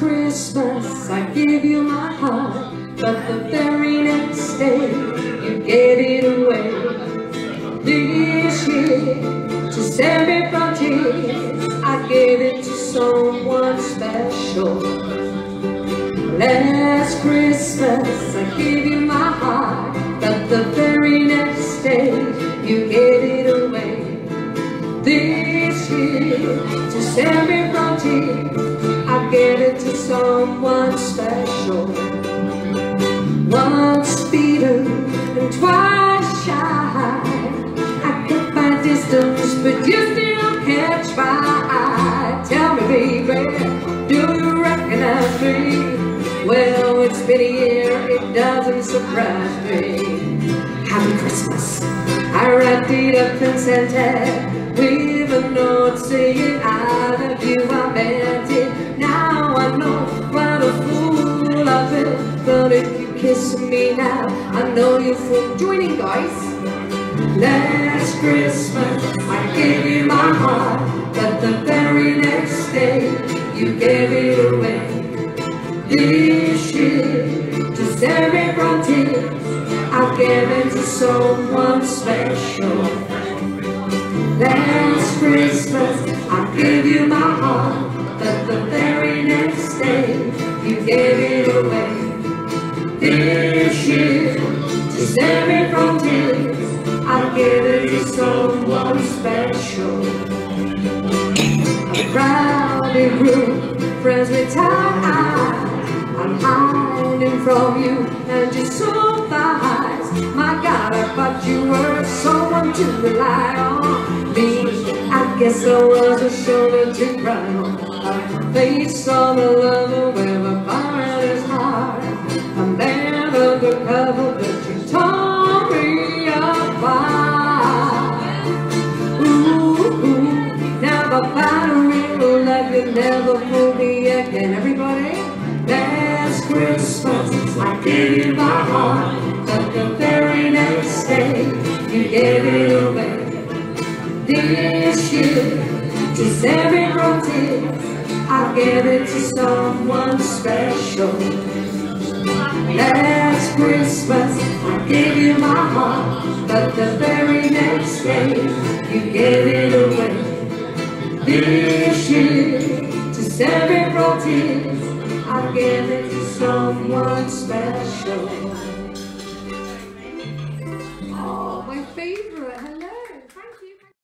Christmas, I give you my heart, but the very next day you gave it away. This year, just everybody, I gave it to someone special. Last Christmas, I gave you my heart, but the very next day you gave it away. This year, just everybody, gave it to someone special. Once beaten and twice shy, I kept my distance, but you still can't try. Tell me, baby, do you recognize me? Well, it's been a year, it doesn't surprise me. Happy Christmas. I wrapped it up and sent it with a note saying I love you, I meant it. But if you kiss me now, I know you from joining, guys. Last Christmas, I gave you my heart, but the very next day, you gave it away. This year, just everybody, I gave it to someone special. Last Christmas, I gave you my heart, but the very next day, you gave it away. This year, just every frontier, I give it to someone special. A crowded room, friends with tired eyes, I'm hiding from you and you're so wise. My God, I thought you were someone to rely on. Me, I guess I was a shoulder to cry on. I faced all the love with a fire heart. I'm never gonna cover, but you tore me apart. Ooh, ooh, never found a real love, you never fool me again. Everybody, last Christmas, I gave you my heart, but the very next day, you gave it away. This year, just every routine, I gave it to someone special. Last Christmas, I gave you my heart, but the very next day, you gave it away. This year, just every protein, I gave it to someone special. Oh, my favorite.